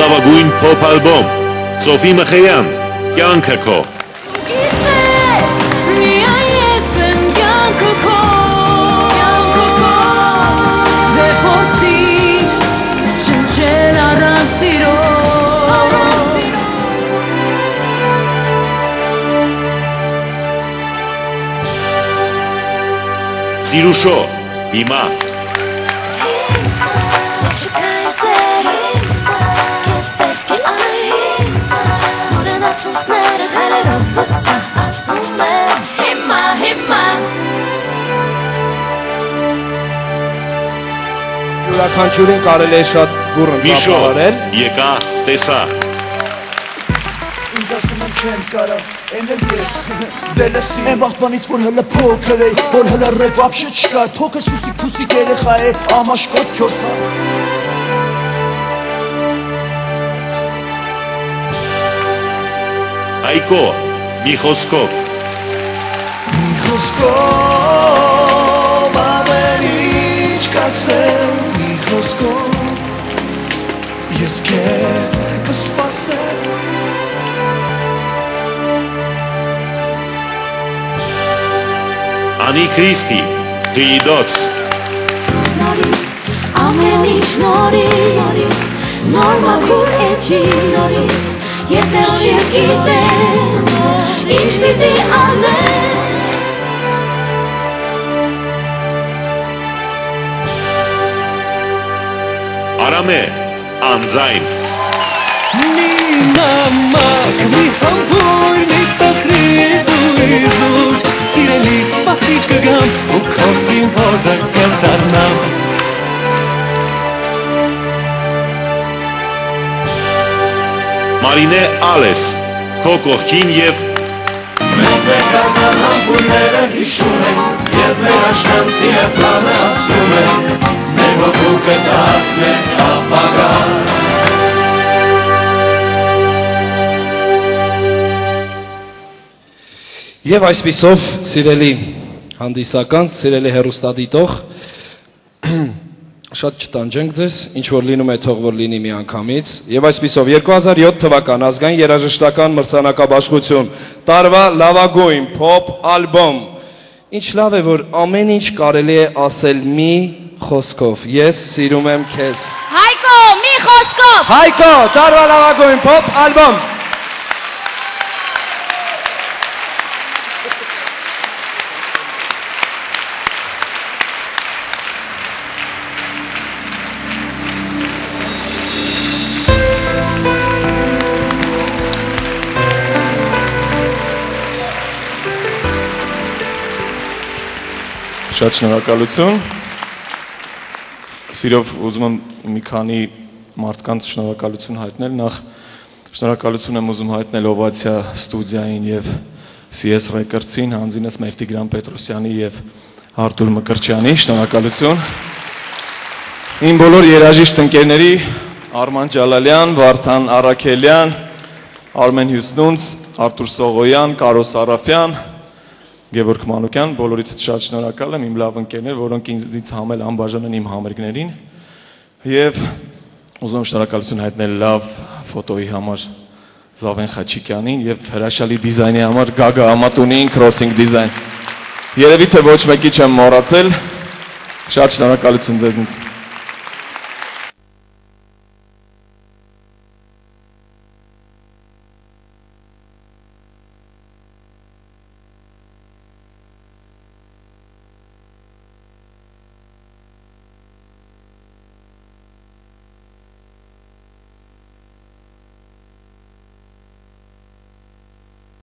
լավագույն փոփ ալբոմ Սոֆի Մխեյան Կյանքը քո Sirusho, Hima Յուրաքանչյուրին կարելի է շատ բուրըն ծափարել Եկա Տեսա Ինձ ասում են չեմ կարա Էներգիաս դելեսի Եմ վախտվանից որ հլը փոքր էի որ հլը ռեփ բաբշե չկա թոքս ուսիկ քուսիկ երեխա է ամաշխոտ քյոսա Այկո Միխոսկով Միխոսկով ավերիչ կասեմ Mihoskov, yes kes, kas pasel. Ani Christy, ti dots. Noris, amenish noris, norma kur eci noris, yes nerchis ite, ich bitte ane. Arame, Anzayn Mi namak, mi hamboy, mi tahribu izur Sireli spasichka gam, u kosim hodar kantarnam Marineh Ales, Ko kohkin yev Մենք վերկարնալ համբուրները հիշում են Եվ մեր աշնան ծիրացանը ասում են Մեր հոգուկը դարդն է ապագա Եվ այսպիսով սիրելի հանդիսական, սիրելի հեռուստադիտող Շատ չտանջենք ձեզ, ինչ-որ լինում է թող, որ լինի մի անգամից Եվ այսպիսով 2007 թվական ազգային երաժշտական մրցանակաբաշխություն Տարվա լավագույն փոփ ալբոմ Ինչ լավ է, որ ամեն ինչ կարելի է ասել մի խոսքով Ես սիրում եմ քեզ Հայկո, մի խոսքով Հայկո, տարվա լավագույն փոփ ալբոմ Շատ շնորհակալություն Սիրով ուզում եմ մի քանի մարդկանց շնորհակալություն հայտնել նախ շնորհակալություն եմ ուզում հայտնել Օվացիա ստուդիային եւ CS Records-ին հանձինս մեր Տիգրան Պետրոսյանի եւ Արտուր Մկրտչյանի շնորհակալություն Իմ բոլոր երաժիշտ ընկերների Արման Ջալալյան, Վարդան Արաքելյան, Արմեն Հյուսնունց, Արտուր Սողոյան, Կարոս Արաֆյան Գևորգ Մանուկյան, բոլորիցս շատ շնորհակալ եմ, իմ լավ ընկերներ, որոնք ինձ համել անբաժան են իմ համերգներին եւ ուզում եմ շնորհակալություն հայտնել լավ ֆոտոյի համար Զավեն Խաչիկյանին եւ հրաշալի դիզայնի համար Գագա Ամատունիին Crossing Design։ Երևի թե ոչ մեկի չեմ մոռացել։ Շատ շնորհակալություն ձեզնից։